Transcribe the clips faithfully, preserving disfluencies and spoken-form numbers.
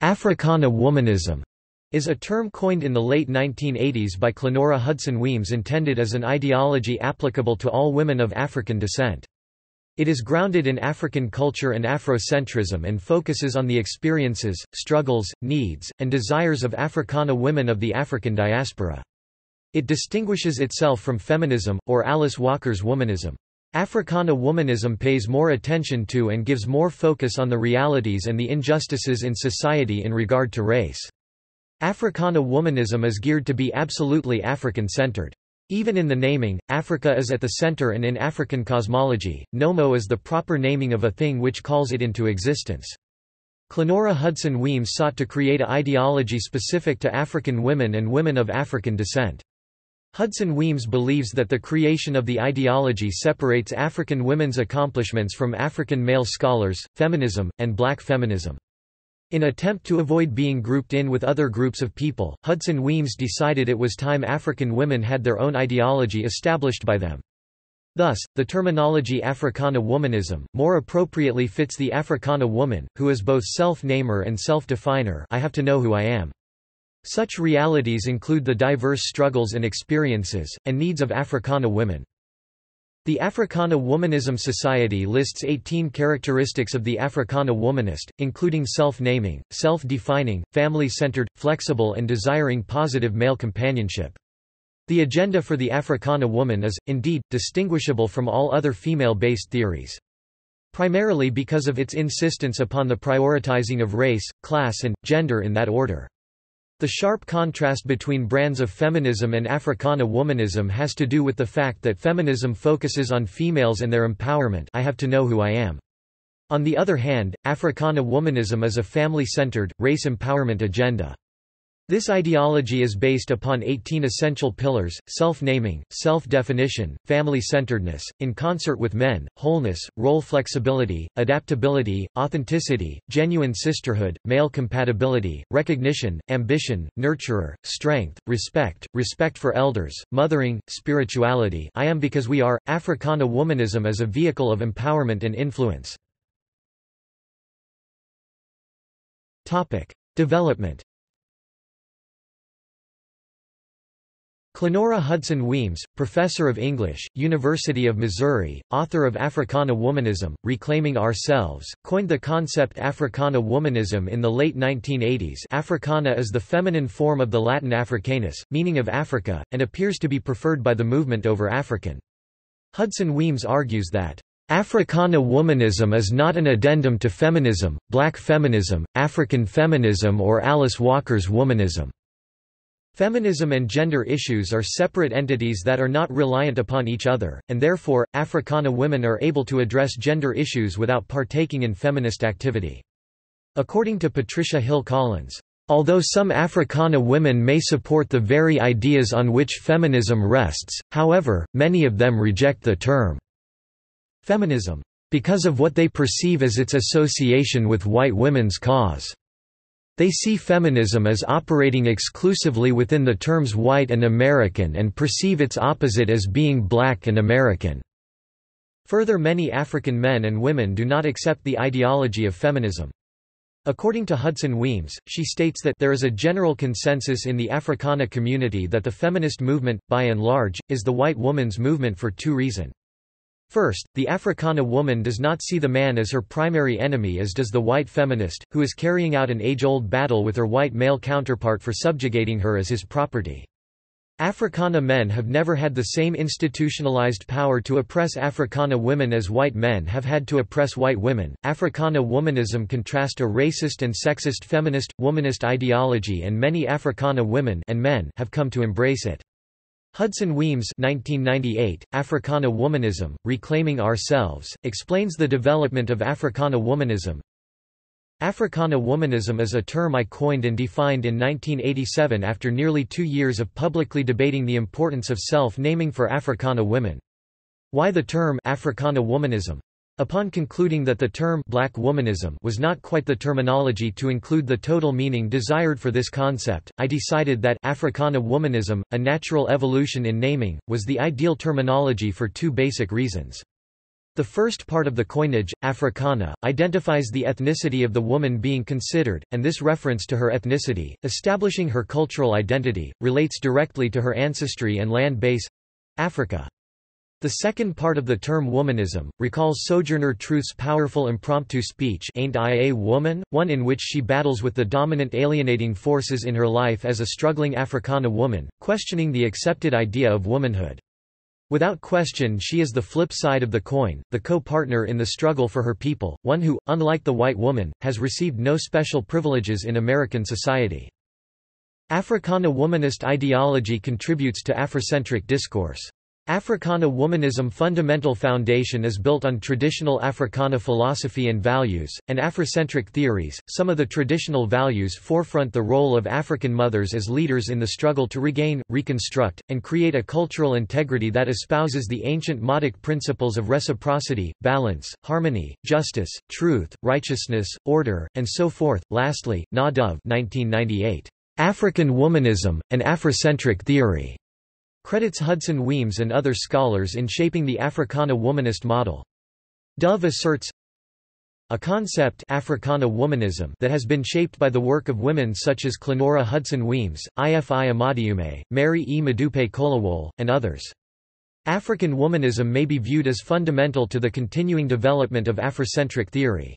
Africana Womanism is a term coined in the late nineteen eighties by Clenora Hudson-Weems intended as an ideology applicable to all women of African descent. It is grounded in African culture and Afrocentrism and focuses on the experiences, struggles, needs, and desires of Africana women of the African diaspora. It distinguishes itself from feminism, or Alice Walker's womanism. Africana womanism pays more attention to and gives more focus on the realities and the injustices in society in regard to race. Africana womanism is geared to be absolutely African-centered. Even in the naming, Africa is at the center, and in African cosmology, nommo is the proper naming of a thing which calls it into existence. Clenora Hudson-Weems sought to create an ideology specific to African women and women of African descent. Hudson-Weems believes that the creation of the ideology separates African women's accomplishments from African male scholars, feminism, and black feminism. In an attempt to avoid being grouped in with other groups of people, Hudson-Weems decided it was time African women had their own ideology established by them. Thus, the terminology Africana womanism more appropriately fits the Africana woman, who is both self-namer and self-definer. I have to know who I am. Such realities include the diverse struggles and experiences, and needs of Africana women. The Africana Womanism Society lists eighteen characteristics of the Africana womanist, including self-naming, self-defining, family-centered, flexible and desiring positive male companionship. The agenda for the Africana woman is, indeed, distinguishable from all other female-based theories, primarily because of its insistence upon the prioritizing of race, class and gender in that order. The sharp contrast between brands of feminism and Africana womanism has to do with the fact that feminism focuses on females and their empowerment. I have to know who I am. On the other hand, Africana womanism is a family-centered, race-empowerment agenda. This ideology is based upon eighteen essential pillars: self-naming, self-definition, family-centeredness, in concert with men, wholeness, role flexibility, adaptability, authenticity, genuine sisterhood, male compatibility, recognition, ambition, nurturer, strength, respect, respect for elders, mothering, spirituality. I am because we are. Africana womanism as a vehicle of empowerment and influence. Topic: Development. Clenora Hudson-Weems, professor of English, University of Missouri, author of Africana Womanism, Reclaiming Ourselves, coined the concept Africana womanism in the late nineteen eighties. Africana is the feminine form of the Latin africanus, meaning of Africa, and appears to be preferred by the movement over African. Hudson-Weems argues that, "Africana womanism is not an addendum to feminism, black feminism, African feminism or Alice Walker's womanism." Feminism and gender issues are separate entities that are not reliant upon each other, and therefore, Africana women are able to address gender issues without partaking in feminist activity. According to Patricia Hill Collins, "Although some Africana women may support the very ideas on which feminism rests, however, many of them reject the term feminism because of what they perceive as its association with white women's cause. They see feminism as operating exclusively within the terms white and American and perceive its opposite as being black and American." Further, many African men and women do not accept the ideology of feminism. According to Hudson-Weems, she states that there is a general consensus in the Africana community that the feminist movement, by and large, is the white woman's movement for two reasons. First, the Africana woman does not see the man as her primary enemy as does the white feminist, who is carrying out an age-old battle with her white male counterpart for subjugating her as his property. Africana men have never had the same institutionalized power to oppress Africana women as white men have had to oppress white women. Africana womanism contrasts a racist and sexist feminist, womanist ideology, and many Africana women and men have come to embrace it. Hudson-Weems, nineteen ninety-eight, Africana Womanism, Reclaiming Ourselves, explains the development of Africana womanism. Africana womanism is a term I coined and defined in nineteen eighty-seven after nearly two years of publicly debating the importance of self-naming for Africana women. Why the term Africana womanism? Upon concluding that the term black womanism was not quite the terminology to include the total meaning desired for this concept, I decided that Africana womanism, a natural evolution in naming, was the ideal terminology for two basic reasons. The first part of the coinage, Africana, identifies the ethnicity of the woman being considered, and this reference to her ethnicity, establishing her cultural identity, relates directly to her ancestry and land base—Africa. The second part of the term womanism, recalls Sojourner Truth's powerful impromptu speech Ain't I a Woman?, one in which she battles with the dominant alienating forces in her life as a struggling Africana woman, questioning the accepted idea of womanhood. Without question she is the flip side of the coin, the co-partner in the struggle for her people, one who, unlike the white woman, has received no special privileges in American society. Africana womanist ideology contributes to Afrocentric discourse. Africana womanism fundamental foundation is built on traditional Africana philosophy and values, and Afrocentric theories. Some of the traditional values forefront the role of African mothers as leaders in the struggle to regain, reconstruct, and create a cultural integrity that espouses the ancient Modic principles of reciprocity, balance, harmony, justice, truth, righteousness, order, and so forth. Lastly, Nadov nineteen ninety-eight, African Womanism, an Afrocentric Theory, credits Hudson-Weems and other scholars in shaping the Africana womanist model. Dove asserts, a concept Africana womanism that has been shaped by the work of women such as Clenora Hudson-Weems, Ifi Amadiume, Mary E. Madupe-Kolawole, and others. African womanism may be viewed as fundamental to the continuing development of Afrocentric theory.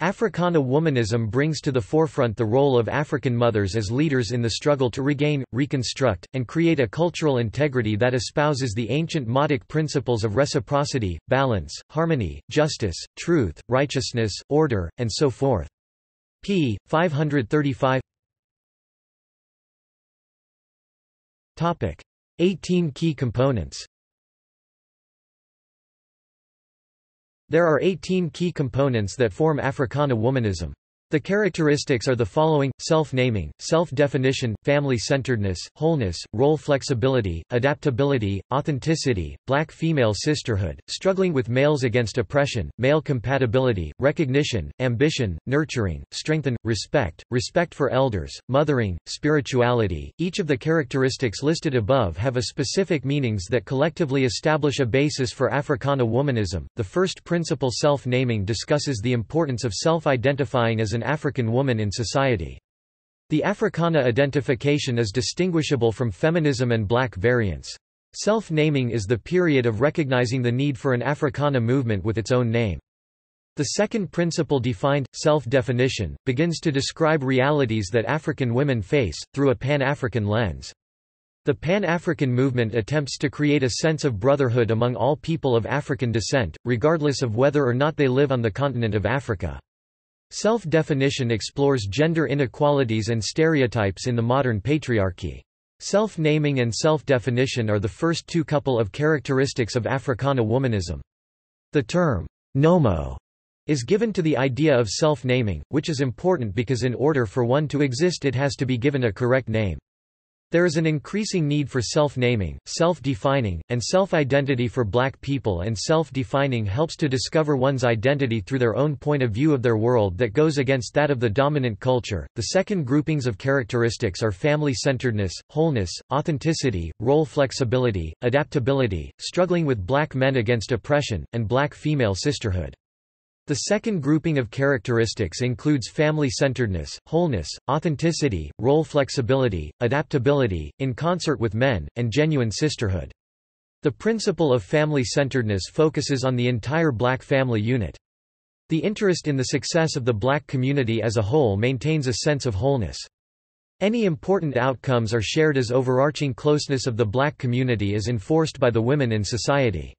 Africana womanism brings to the forefront the role of African mothers as leaders in the struggle to regain, reconstruct, and create a cultural integrity that espouses the ancient Modic principles of reciprocity, balance, harmony, justice, truth, righteousness, order, and so forth. P. five thirty-five. Topic: eighteen key components. There are eighteen key components that form Africana womanism. The characteristics are the following: self-naming, self-definition, family-centeredness, wholeness, role flexibility, adaptability, authenticity, black female sisterhood, struggling with males against oppression, male compatibility, recognition, ambition, nurturing, strengthen, respect, respect for elders, mothering, spirituality. Each of the characteristics listed above have a specific meanings that collectively establish a basis for Africana womanism. The first principle, self-naming, discusses the importance of self-identifying as an African woman in society. The Africana identification is distinguishable from feminism and black variants. Self-naming is the period of recognizing the need for an Africana movement with its own name. The second principle, defined, self-definition, begins to describe realities that African women face, through a Pan-African lens. The Pan-African movement attempts to create a sense of brotherhood among all people of African descent, regardless of whether or not they live on the continent of Africa. Self-definition explores gender inequalities and stereotypes in the modern patriarchy. Self-naming and self-definition are the first two couple of characteristics of Africana womanism. The term, nommo, is given to the idea of self-naming, which is important because in order for one to exist it has to be given a correct name. There is an increasing need for self-naming, self-defining, and self-identity for black people, and self-defining helps to discover one's identity through their own point of view of their world that goes against that of the dominant culture. The second groupings of characteristics are family-centeredness, wholeness, authenticity, role flexibility, adaptability, struggling with black men against oppression, and black female sisterhood. The second grouping of characteristics includes family-centeredness, wholeness, authenticity, role flexibility, adaptability, in concert with men, and genuine sisterhood. The principle of family-centeredness focuses on the entire black family unit. The interest in the success of the black community as a whole maintains a sense of wholeness. Any important outcomes are shared as overarching closeness of the black community is enforced by the women in society.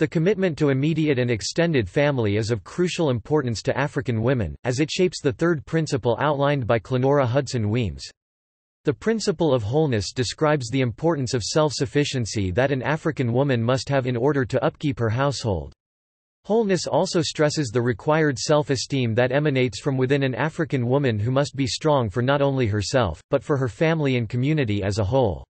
The commitment to immediate and extended family is of crucial importance to African women, as it shapes the third principle outlined by Clenora Hudson-Weems. The principle of wholeness describes the importance of self-sufficiency that an African woman must have in order to upkeep her household. Wholeness also stresses the required self-esteem that emanates from within an African woman who must be strong for not only herself, but for her family and community as a whole.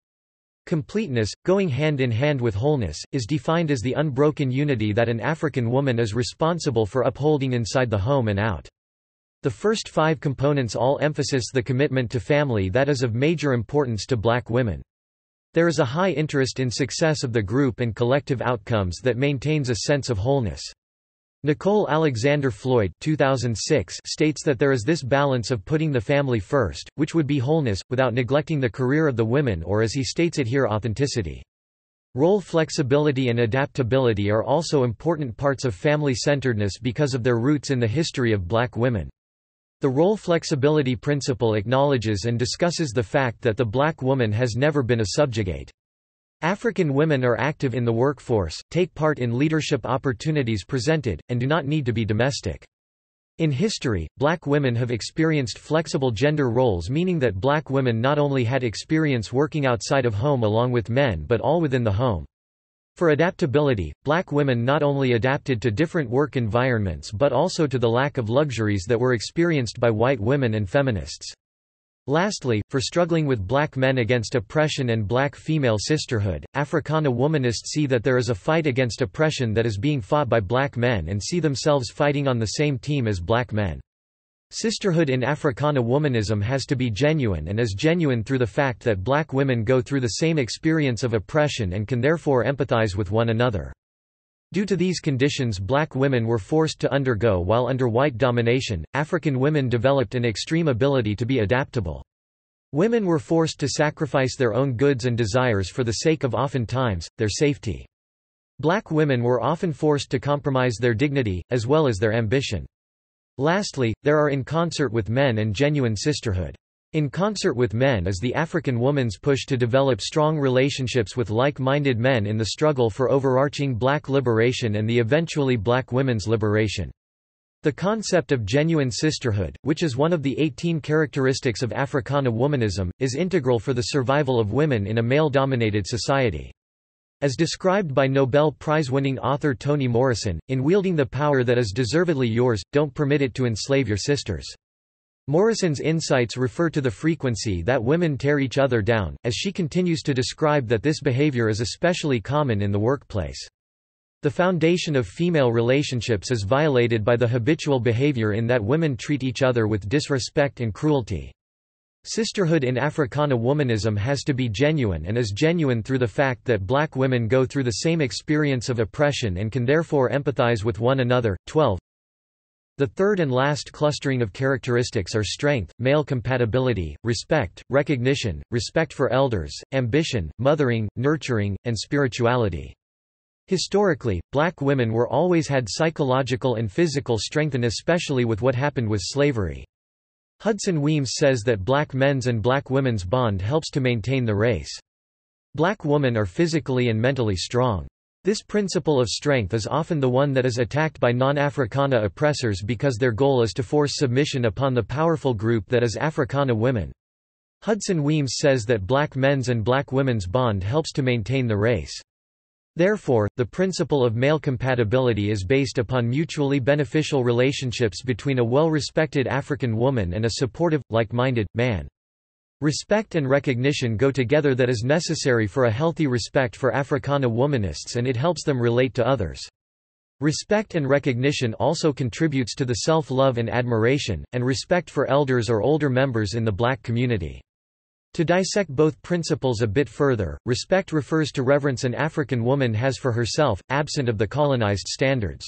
Completeness, going hand in hand with wholeness, is defined as the unbroken unity that an African woman is responsible for upholding inside the home and out. The first five components all emphasize the commitment to family that is of major importance to black women. There is a high interest in success of the group and collective outcomes that maintains a sense of wholeness. Nicole Alexander Floyd two thousand six states that there is this balance of putting the family first, which would be wholeness, without neglecting the career of the women or, as he states it here, authenticity. Role flexibility and adaptability are also important parts of family-centeredness because of their roots in the history of black women. The role flexibility principle acknowledges and discusses the fact that the black woman has never been a subjugate. African women are active in the workforce, take part in leadership opportunities presented, and do not need to be domestic. In history, black women have experienced flexible gender roles, meaning that black women not only had experience working outside of home along with men but all within the home. For adaptability, black women not only adapted to different work environments but also to the lack of luxuries that were experienced by white women and feminists. Lastly, for struggling with black men against oppression and black female sisterhood, Africana Womanists see that there is a fight against oppression that is being fought by black men and see themselves fighting on the same team as black men. Sisterhood in Africana Womanism has to be genuine and is genuine through the fact that black women go through the same experience of oppression and can therefore empathize with one another. Due to these conditions, black women were forced to undergo while under white domination. African women developed an extreme ability to be adaptable. Women were forced to sacrifice their own goods and desires for the sake of oftentimes, their safety. Black women were often forced to compromise their dignity, as well as their ambition. Lastly, there are in concert with men and genuine sisterhood. In concert with men is the African woman's push to develop strong relationships with like-minded men in the struggle for overarching black liberation and the eventually black women's liberation. The concept of genuine sisterhood, which is one of the eighteen characteristics of Africana Womanism, is integral for the survival of women in a male-dominated society. As described by Nobel Prize-winning author Toni Morrison, in wielding the power that is deservedly yours, don't permit it to enslave your sisters. Morrison's insights refer to the frequency that women tear each other down, as she continues to describe that this behavior is especially common in the workplace. The foundation of female relationships is violated by the habitual behavior in that women treat each other with disrespect and cruelty. Sisterhood in Africana Womanism has to be genuine and is genuine through the fact that black women go through the same experience of oppression and can therefore empathize with one another. twelve The third and last clustering of characteristics are strength, male compatibility, respect, recognition, respect for elders, ambition, mothering, nurturing, and spirituality. Historically, black women were always had psychological and physical strength, and especially with what happened with slavery. Hudson-Weems says that black men's and black women's bond helps to maintain the race. Black women are physically and mentally strong. This principle of strength is often the one that is attacked by non-Africana oppressors because their goal is to force submission upon the powerful group that is Africana women. Hudson-Weems says that black men's and black women's bond helps to maintain the race. Therefore, the principle of male compatibility is based upon mutually beneficial relationships between a well-respected African woman and a supportive, like-minded, man. Respect and recognition go together that is necessary for a healthy respect for Africana Womanists, and it helps them relate to others. Respect and recognition also contributes to the self-love and admiration, and respect for elders or older members in the black community. To dissect both principles a bit further, respect refers to reverence an African woman has for herself, absent of the colonized standards.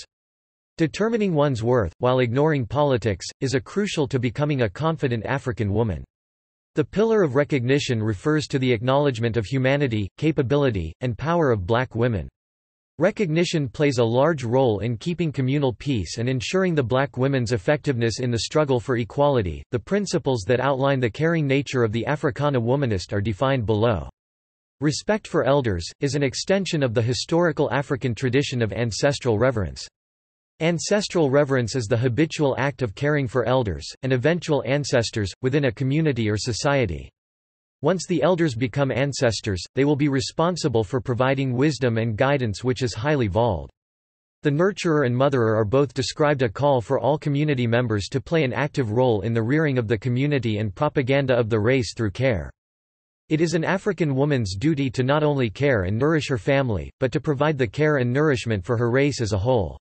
Determining one's worth, while ignoring politics, is a crucial to becoming a confident African woman. The pillar of recognition refers to the acknowledgement of humanity, capability, and power of black women. Recognition plays a large role in keeping communal peace and ensuring the black women's effectiveness in the struggle for equality. The principles that outline the caring nature of the Africana Womanist are defined below. Respect for elders is an extension of the historical African tradition of ancestral reverence. Ancestral reverence is the habitual act of caring for elders, and eventual ancestors, within a community or society. Once the elders become ancestors, they will be responsible for providing wisdom and guidance, which is highly valued. The nurturer and motherer are both described. A call for all community members to play an active role in the rearing of the community and propaganda of the race through care. It is an African woman's duty to not only care and nourish her family, but to provide the care and nourishment for her race as a whole.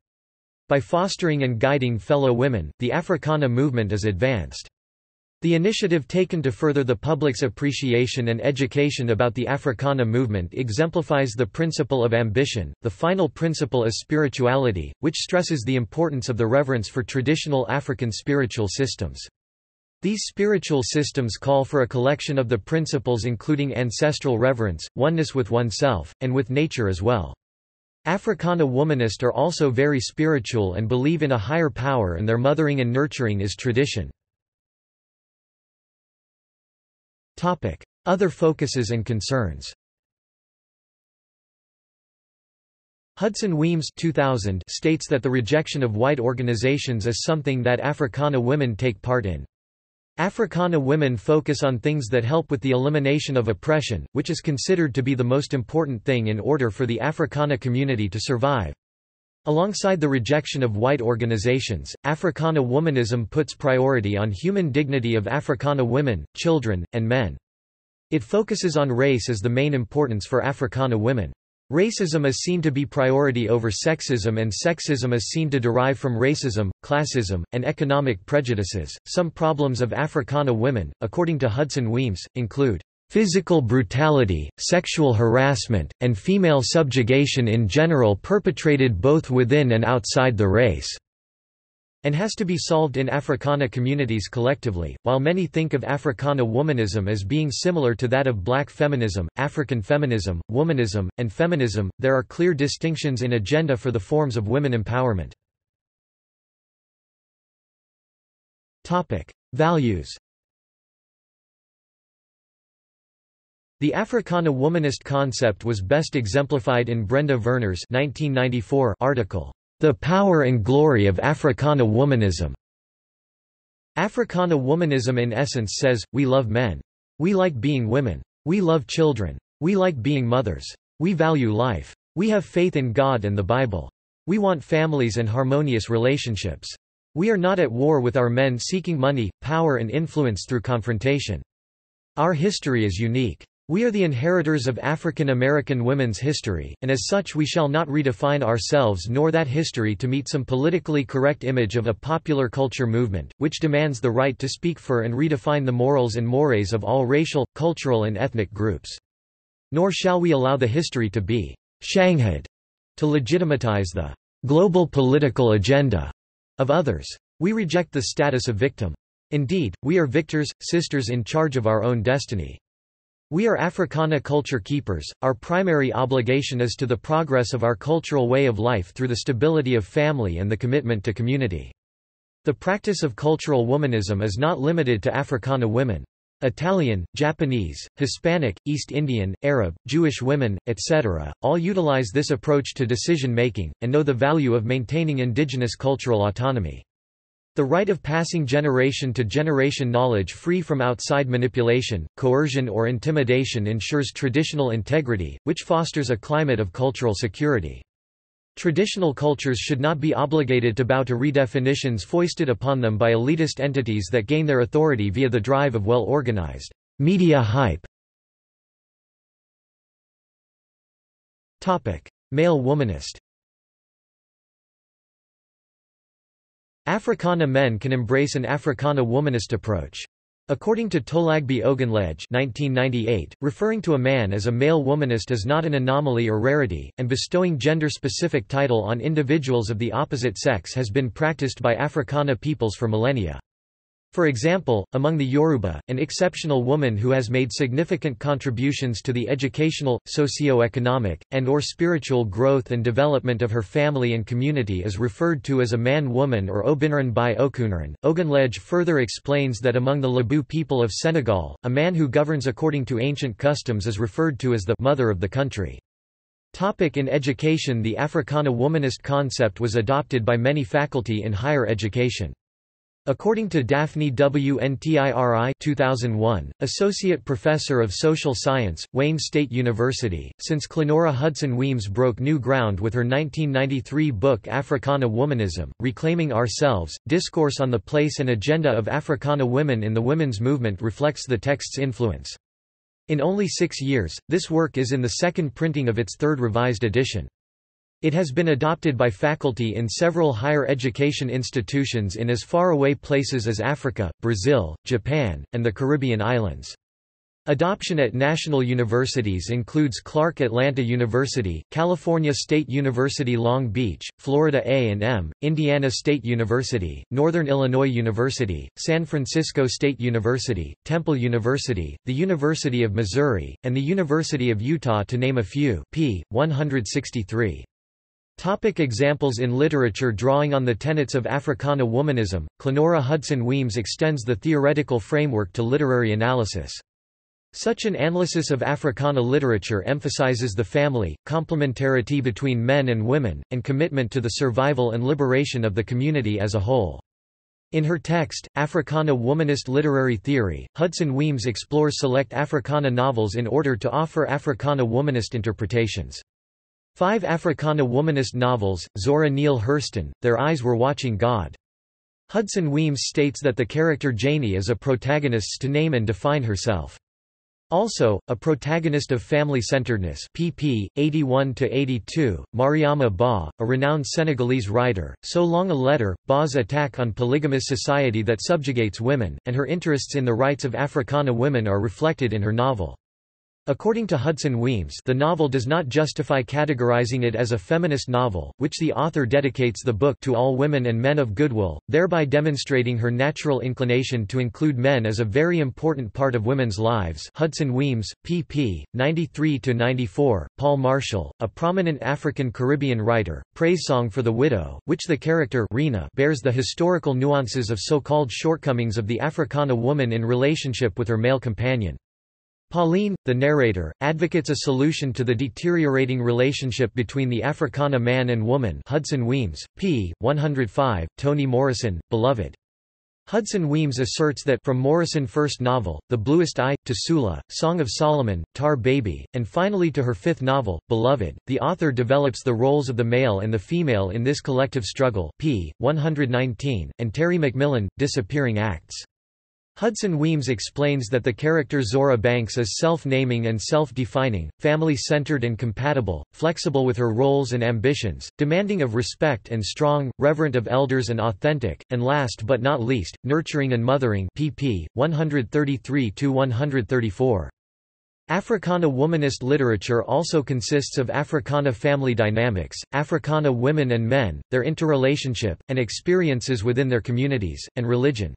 By fostering and guiding fellow women, the Africana movement is advanced. The initiative taken to further the public's appreciation and education about the Africana movement exemplifies the principle of ambition. The final principle is spirituality, which stresses the importance of the reverence for traditional African spiritual systems. These spiritual systems call for a collection of the principles including ancestral reverence, oneness with oneself, and with nature as well. Africana Womanist are also very spiritual and believe in a higher power, and their mothering and nurturing is tradition. Other focuses and concerns. Hudson-Weems two thousand states that the rejection of white organizations is something that Africana women take part in. Africana women focus on things that help with the elimination of oppression, which is considered to be the most important thing in order for the Africana community to survive. Alongside the rejection of white organizations, Africana womanism puts priority on human dignity of Africana women, children, and men. It focuses on race as the main importance for Africana women. Racism is seen to be priority over sexism, and sexism is seen to derive from racism, classism, and economic prejudices. Some problems of Africana women, according to Hudson-Weems, include physical brutality, sexual harassment, and female subjugation in general perpetrated both within and outside the race, and has to be solved in Africana communities collectively. While many think of Africana womanism as being similar to that of black feminism, African feminism, womanism, and feminism, there are clear distinctions in agenda for the forms of women empowerment. Topic: Values. The Africana womanist concept was best exemplified in Brenda Verner's nineteen ninety-four article, "The Power and Glory of Africana Womanism." Africana womanism in essence says, we love men. We like being women. We love children. We like being mothers. We value life. We have faith in God and the Bible. We want families and harmonious relationships. We are not at war with our men seeking money, power and influence through confrontation. Our history is unique. We are the inheritors of African American women's history, and as such we shall not redefine ourselves nor that history to meet some politically correct image of a popular culture movement, which demands the right to speak for and redefine the morals and mores of all racial, cultural and ethnic groups. Nor shall we allow the history to be "shanghaed" to legitimize the global political agenda of others. We reject the status of victim. Indeed, we are victors, sisters in charge of our own destiny. We are Africana culture keepers. Our primary obligation is to the progress of our cultural way of life through the stability of family and the commitment to community. The practice of cultural womanism is not limited to Africana women. Italian, Japanese, Hispanic, East Indian, Arab, Jewish women, et cetera, all utilize this approach to decision-making, and know the value of maintaining indigenous cultural autonomy. The right of passing generation to generation knowledge free from outside manipulation, coercion or intimidation ensures traditional integrity, which fosters a climate of cultural security. Traditional cultures should not be obligated to bow to redefinitions foisted upon them by elitist entities that gain their authority via the drive of well-organized media hype. Topic: Male womanist. Africana men can embrace an Africana womanist approach. According to Tolagbe Ogunleye nineteen ninety-eight, referring to a man as a male womanist is not an anomaly or rarity, and bestowing gender-specific title on individuals of the opposite sex has been practiced by Africana peoples for millennia. For example, among the Yoruba, an exceptional woman who has made significant contributions to the educational, socio-economic, and or spiritual growth and development of her family and community is referred to as a man-woman or obinrin by okunrin. Ogunleye further explains that among the Labu people of Senegal, a man who governs according to ancient customs is referred to as the mother of the country. In education, the Africana womanist concept was adopted by many faculty in higher education. According to Daphne W. Ntiri two thousand one, Associate Professor of Social Science, Wayne State University, since Clenora Hudson-Weems broke new ground with her nineteen ninety-three book Africana Womanism, Reclaiming Ourselves, Discourse on the Place and Agenda of Africana Women in the Women's Movement reflects the text's influence. In only six years, this work is in the second printing of its third revised edition. It has been adopted by faculty in several higher education institutions in as far away places as Africa, Brazil, Japan, and the Caribbean islands. Adoption at national universities includes Clark Atlanta University, California State University Long Beach, Florida A and M, Indiana State University, Northern Illinois University, San Francisco State University, Temple University, the University of Missouri, and the University of Utah, to name a few. Page one sixty-three. Topic examples in literature. Drawing on the tenets of Africana womanism, Clenora Hudson-Weems extends the theoretical framework to literary analysis. Such an analysis of Africana literature emphasizes the family, complementarity between men and women, and commitment to the survival and liberation of the community as a whole. In her text, Africana Womanist Literary Theory, Hudson-Weems explores select Africana novels in order to offer Africana womanist interpretations. Five Africana womanist novels: Zora Neale Hurston, Their Eyes Were Watching God. Hudson-Weems states that the character Janie is a protagonist's to name and define herself. Also, a protagonist of family-centeredness, pages eighty-one to eighty-two, Mariama Bâ, a renowned Senegalese writer, so long a letter, Bâ's attack on polygamous society that subjugates women, and her interests in the rights of Africana women are reflected in her novel. According to Hudson-Weems, the novel does not justify categorizing it as a feminist novel, which the author dedicates the book to all women and men of goodwill, thereby demonstrating her natural inclination to include men as a very important part of women's lives. Hudson-Weems, pages ninety-three to ninety-four, Paul Marshall, a prominent African-Caribbean writer, Praise Song for the Widow, which the character Rena bears the historical nuances of so-called shortcomings of the Africana woman in relationship with her male companion. Pauline, the narrator, advocates a solution to the deteriorating relationship between the Africana man and woman. Hudson-Weems, pages one oh five, Toni Morrison, Beloved. Hudson-Weems asserts that, from Morrison's first novel, The Bluest Eye, to Sula, Song of Solomon, Tar Baby, and finally to her fifth novel, Beloved, the author develops the roles of the male and the female in this collective struggle. Pages one nineteen, and Terry Macmillan, Disappearing Acts. Hudson-Weems explains that the character Zora Banks is self-naming and self-defining, family-centered and compatible, flexible with her roles and ambitions, demanding of respect and strong, reverent of elders and authentic, and last but not least, nurturing and mothering. Pages one thirty-three to one thirty-four. Africana womanist literature also consists of Africana family dynamics, Africana women and men, their interrelationship, and experiences within their communities, and religion.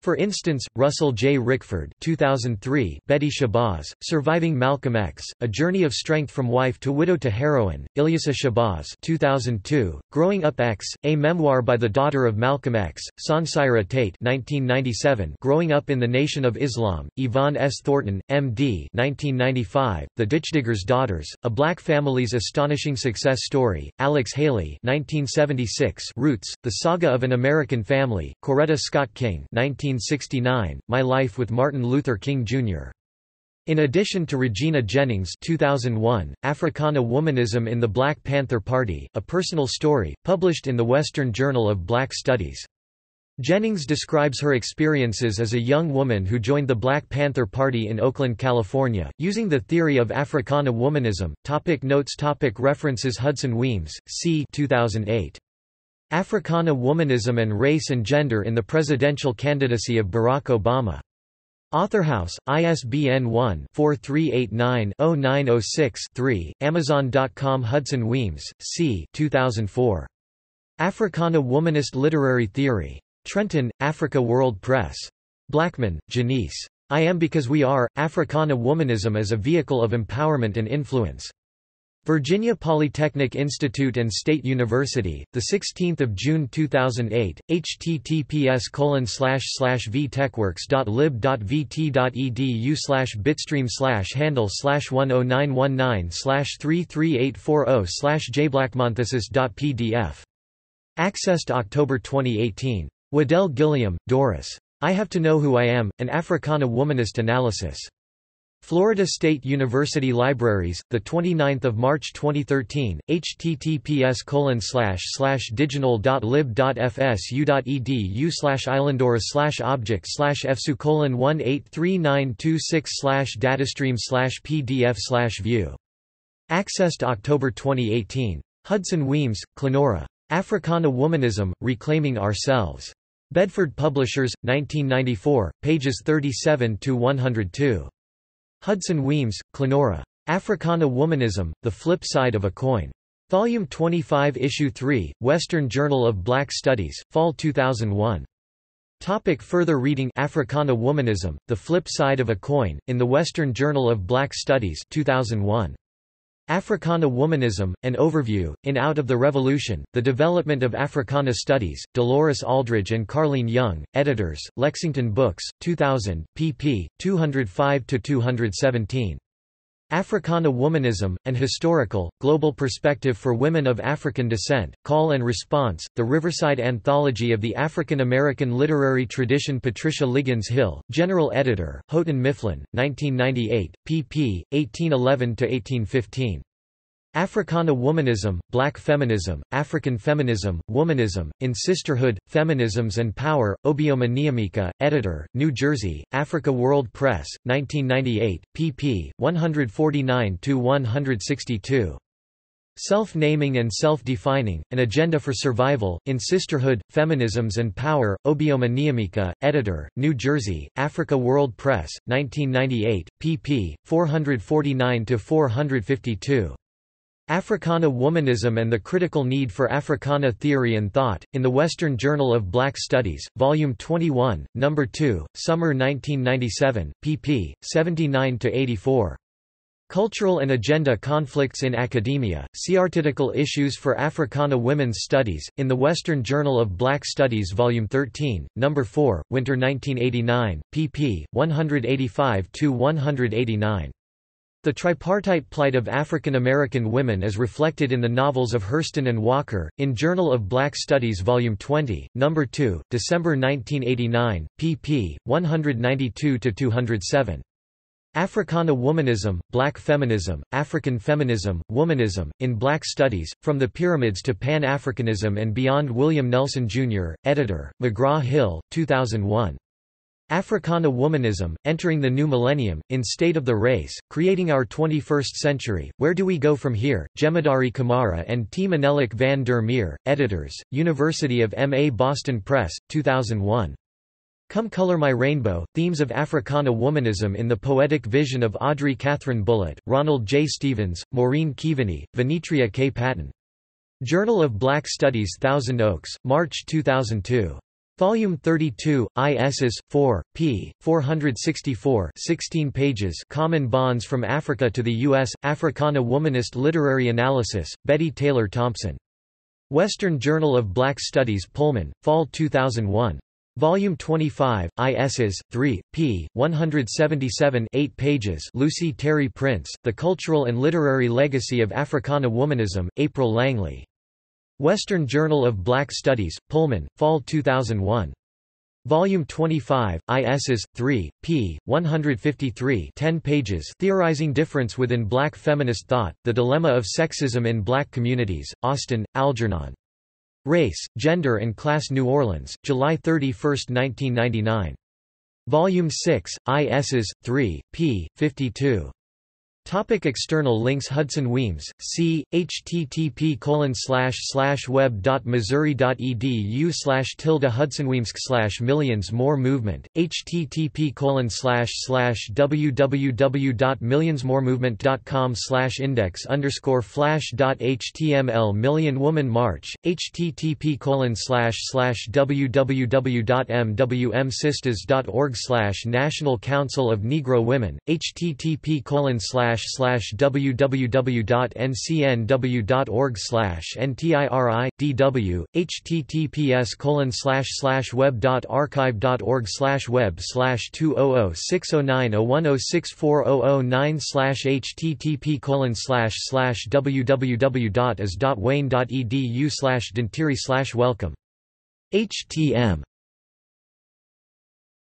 For instance, Russell J. Rickford, two thousand three, Betty Shabazz, Surviving Malcolm X, A Journey of Strength from Wife to Widow to Heroine, Ilyesa Shabazz, two thousand two, Growing Up X, A Memoir by the Daughter of Malcolm X, Sansaira Tate, nineteen ninety-seven, Growing Up in the Nation of Islam, Yvonne S. Thornton, M D, nineteen ninety-five, The Ditchdigger's Daughters, A Black Family's Astonishing Success Story, Alex Haley, nineteen seventy-six, Roots, The Saga of an American Family, Coretta Scott King, nineteen sixty-nine, My Life with Martin Luther King Junior In addition to Regina Jennings' two thousand one, Africana Womanism in the Black Panther Party, A Personal Story, published in the Western Journal of Black Studies. Jennings describes her experiences as a young woman who joined the Black Panther Party in Oakland, California, using the theory of Africana womanism. Topic notes. Topic references. Hudson-Weems, C. two thousand eight. Africana Womanism and Race and Gender in the Presidential Candidacy of Barack Obama. Authorhouse, I S B N one, four three eight nine, zero nine zero six, three, Amazon dot com. Hudson-Weems, C. two thousand four. Africana Womanist Literary Theory. Trenton, Africa World Press. Blackman, Janice. I Am Because We Are, Africana Womanism as a Vehicle of Empowerment and Influence. Virginia Polytechnic Institute and State University, the sixteenth of June two thousand eight, h t t p s colon slash slash v tech works dot lib dot v t dot e d u slash bitstream slash handle slash one oh nine one nine slash three three eight four oh slash j black monthesis dot p d f. Accessed October twenty eighteen. Waddell Gilliam, Doris. I Have to Know Who I Am, An Africana Womanist Analysis. Florida State University Libraries, the twenty-ninth of March twenty thirteen, h t t p s colon slash slash digital dot lib dot f s u dot e d u slash islandora slash object slash f s u colon one eight three nine two six slash datastream slash p d f slash view. Accessed October twenty eighteen. Hudson-Weems, Clenora. Africana Womanism, Reclaiming Ourselves. Bedford Publishers, nineteen ninety-four, pages thirty-seven to one hundred two. Hudson-Weems, Clenora. Africana Womanism, The Flip Side of a Coin. Volume twenty-five Issue three, Western Journal of Black Studies, Fall two thousand one. Topic further reading. Africana Womanism, The Flip Side of a Coin, in the Western Journal of Black Studies two thousand one. Africana Womanism, An Overview, in Out of the Revolution, The Development of Africana Studies, Dolores Aldridge and Carleen Young, editors, Lexington Books, two thousand, pp. two oh five to two seventeen. Africana Womanism, An Historical, Global Perspective for Women of African Descent, Call and Response, The Riverside Anthology of the African American Literary Tradition. Patricia Liggins Hill, General Editor, Houghton Mifflin, nineteen ninety-eight, pp. eighteen eleven to eighteen fifteen. Africana Womanism, Black Feminism, African Feminism, Womanism, in Sisterhood, Feminisms and Power, Obioma Niamika, editor, New Jersey, Africa World Press, nineteen ninety-eight, pp. one forty-nine to one sixty-two. Self-Naming and Self-Defining, An Agenda for Survival, in Sisterhood, Feminisms and Power, Obioma Niamika, editor, New Jersey, Africa World Press, nineteen ninety-eight, pp. four forty-nine to four fifty-two. Africana Womanism and the Critical Need for Africana Theory and Thought, in the Western Journal of Black Studies, Volume twenty-one, Number two, Summer nineteen ninety-seven, pp. seventy-nine to eighty-four. Cultural and Agenda Conflicts in Academia, Ciartistical Issues for Africana Women's Studies, in the Western Journal of Black Studies Volume thirteen, Number four, Winter nineteen eighty-nine, pp. one eighty-five to one eighty-nine. The tripartite plight of African American women is reflected in the novels of Hurston and Walker, in Journal of Black Studies Volume twenty, Number two, December nineteen eighty-nine, pp. one ninety-two to two oh seven. Africana Womanism, Black Feminism, African Feminism, Womanism, in Black Studies, From the Pyramids to Pan-Africanism and Beyond. William Nelson, Junior, editor, McGraw-Hill, two thousand one. Africana Womanism, Entering the New Millennium, in State of the Race, Creating Our twenty-first Century, Where Do We Go From Here? Jemadari Kamara and T. Menelik van der Meer, editors, University of M A Boston Press, two thousand one. Come Color My Rainbow, Themes of Africana Womanism in the Poetic Vision of Audrey Catherine Bullitt, Ronald J. Stevens, Maureen Keaveney, Venetria K. Patton. Journal of Black Studies Thousand Oaks, March two thousand two. Volume thirty-two, I S S, four, p. four sixty-four, sixteen pages. Common Bonds from Africa to the U S, Africana Womanist Literary Analysis, Betty Taylor Thompson. Western Journal of Black Studies Pullman, Fall two thousand one. Volume twenty-five, I S S, three, p. one seventy-seven, eight pages. Lucy Terry Prince, The Cultural and Literary Legacy of Africana Womanism, April Langley. Western Journal of Black Studies, Pullman, Fall two thousand one. Volume twenty-five, I S S, three, p. one fifty-three, ten pages. Theorizing Difference Within Black Feminist Thought, The Dilemma of Sexism in Black Communities, Austin, Algernon. Race, Gender and Class, New Orleans, July thirty-first, nineteen ninety-nine. Volume six, I S S, three, p. fifty-two. Topic external links. Hudson-Weems, C. http colon slash slash web dot missouri dot edu slash tilde hudson weems slash millions more movement http colon slash slash www.millionsmoremovement.com slash index underscore flash dot html million woman march http colon slash slash www.mwmsistas.org slash national council of negro women http colon slash slash www.ncnw.org slash ntiridw, https colon slash slash web.archive.org slash web slash two zero zero six zero nine zero one zero six four zero zero nine slash http colon slash slash www.as.wayne.edu slash dentiri slash welcome. H T M